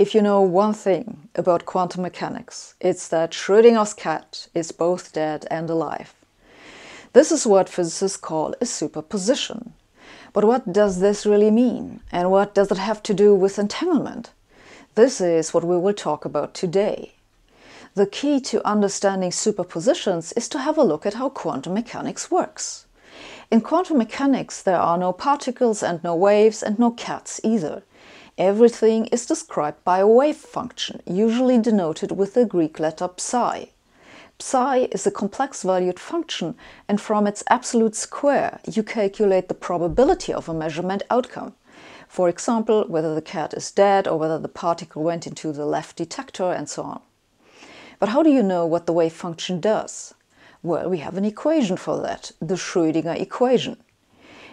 If you know one thing about quantum mechanics, it's that Schrödinger's cat is both dead and alive. This is what physicists call a superposition. But what does this really mean? And what does it have to do with entanglement? This is what we will talk about today. The key to understanding superpositions is to have a look at how quantum mechanics works. In quantum mechanics, there are no particles and no waves and no cats either. Everything is described by a wave function, usually denoted with the Greek letter psi. Psi is a complex-valued function, and from its absolute square, you calculate the probability of a measurement outcome. For example, whether the cat is dead or whether the particle went into the left detector and so on. But how do you know what the wave function does? Well, we have an equation for that, the Schrödinger equation.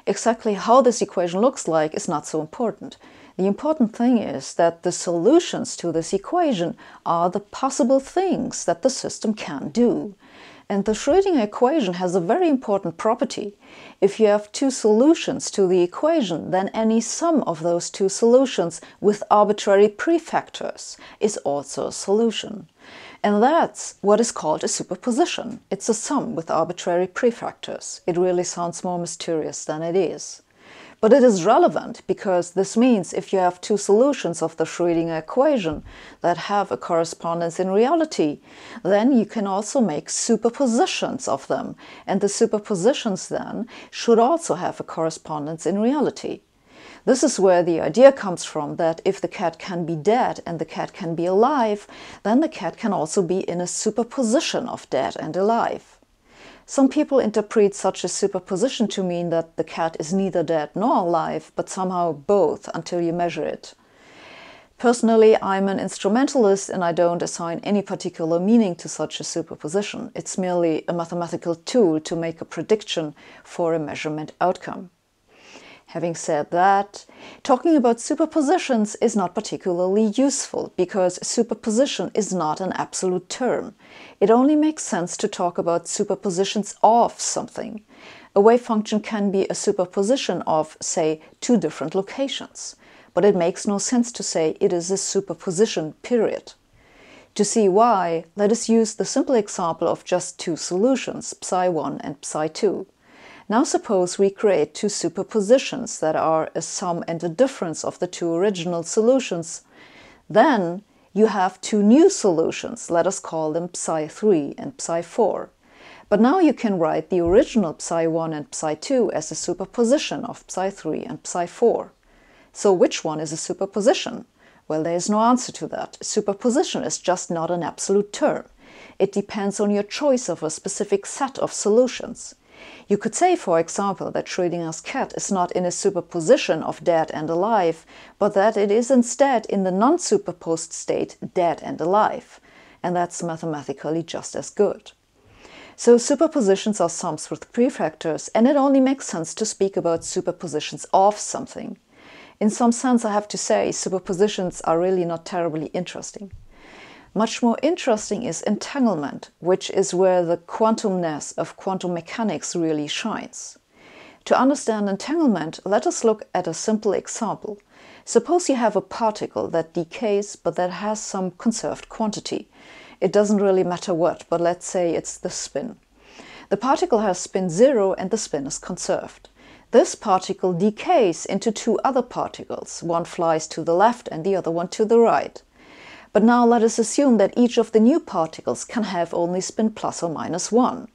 Exactly how this equation looks like is not so important. The important thing is that the solutions to this equation are the possible things that the system can do. And the Schrödinger equation has a very important property. If you have two solutions to the equation, then any sum of those two solutions with arbitrary prefactors is also a solution. And that's what is called a superposition. It's a sum with arbitrary prefactors. It really sounds more mysterious than it is. But it is relevant because this means if you have two solutions of the Schrödinger equation that have a correspondence in reality, then you can also make superpositions of them, and the superpositions then should also have a correspondence in reality. This is where the idea comes from that if the cat can be dead and the cat can be alive, then the cat can also be in a superposition of dead and alive. Some people interpret such a superposition to mean that the cat is neither dead nor alive, but somehow both until you measure it. Personally, I'm an instrumentalist and I don't assign any particular meaning to such a superposition. It's merely a mathematical tool to make a prediction for a measurement outcome. Having said that, talking about superpositions is not particularly useful because superposition is not an absolute term. It only makes sense to talk about superpositions of something. A wave function can be a superposition of, say, two different locations, but it makes no sense to say it is a superposition, period. To see why, let us use the simple example of just two solutions, psi1 and psi2. Now suppose we create two superpositions that are a sum and a difference of the two original solutions. Then you have two new solutions, let us call them psi3 and psi4. But now you can write the original psi1 and psi2 as a superposition of psi3 and psi4. So which one is a superposition? Well, there is no answer to that. Superposition is just not an absolute term. It depends on your choice of a specific set of solutions. You could say, for example, that Schrödinger's cat is not in a superposition of dead and alive, but that it is instead in the non-superposed state dead and alive. And that's mathematically just as good. So superpositions are sums with prefactors, and it only makes sense to speak about superpositions of something. In some sense, I have to say, superpositions are really not terribly interesting. Much more interesting is entanglement, which is where the quantumness of quantum mechanics really shines. To understand entanglement, let us look at a simple example. Suppose you have a particle that decays, but that has some conserved quantity. It doesn't really matter what, but let's say it's the spin. The particle has spin 0 and the spin is conserved. This particle decays into two other particles. One flies to the left and the other one to the right. But now let us assume that each of the new particles can have only spin plus or minus 1.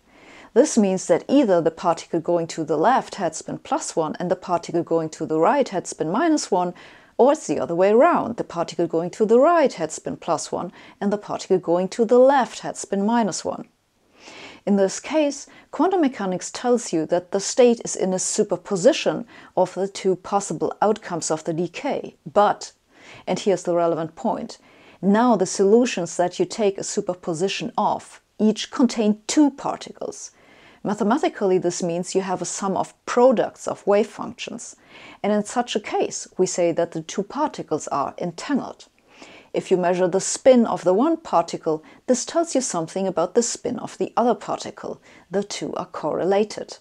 This means that either the particle going to the left had spin plus 1 and the particle going to the right had spin minus 1, or it's the other way around. The particle going to the right had spin plus 1 and the particle going to the left had spin minus 1. In this case, quantum mechanics tells you that the state is in a superposition of the two possible outcomes of the decay. But, and here's the relevant point, now the solutions that you take a superposition of each contain two particles. Mathematically, this means you have a sum of products of wave functions. And in such a case, we say that the two particles are entangled. If you measure the spin of the one particle, this tells you something about the spin of the other particle. The two are correlated.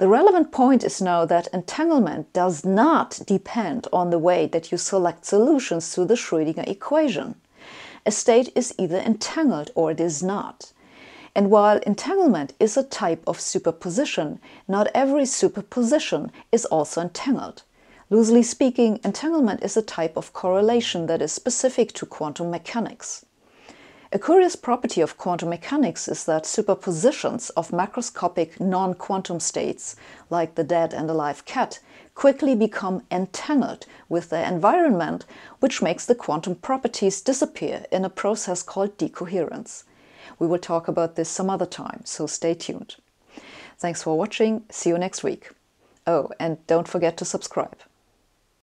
The relevant point is now that entanglement does not depend on the way that you select solutions to the Schrödinger equation. A state is either entangled or it is not. And while entanglement is a type of superposition, not every superposition is also entangled. Loosely speaking, entanglement is a type of correlation that is specific to quantum mechanics. A curious property of quantum mechanics is that superpositions of macroscopic non-quantum states, like the dead and alive cat, quickly become entangled with their environment, which makes the quantum properties disappear in a process called decoherence. We will talk about this some other time, so stay tuned. Thanks for watching, see you next week. Oh, and don't forget to subscribe.